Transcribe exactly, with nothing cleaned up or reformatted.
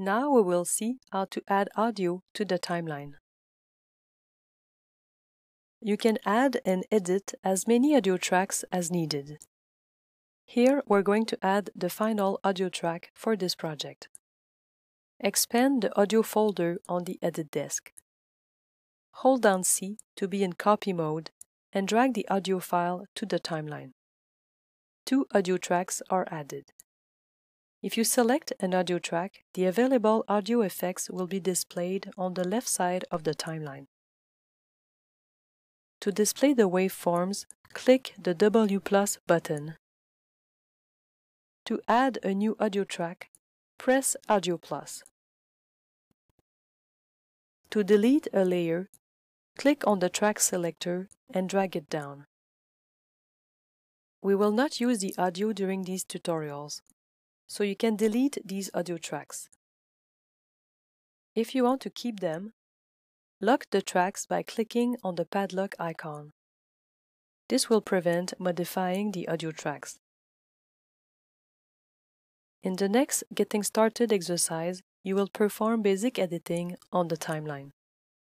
Now we will see how to add audio to the timeline. You can add and edit as many audio tracks as needed. Here we're going to add the final audio track for this project. Expand the audio folder on the edit desk. Hold down C to be in copy mode and drag the audio file to the timeline. Two audio tracks are added. If you select an audio track, the available audio effects will be displayed on the left side of the timeline. To display the waveforms, click the W plus button. To add a new audio track, press Audio plus. To delete a layer, click on the track selector and drag it down. We will not use the audio during these tutorials, so you can delete these audio tracks. If you want to keep them, lock the tracks by clicking on the padlock icon. This will prevent modifying the audio tracks. In the next Getting Started exercise, you will perform basic editing on the timeline.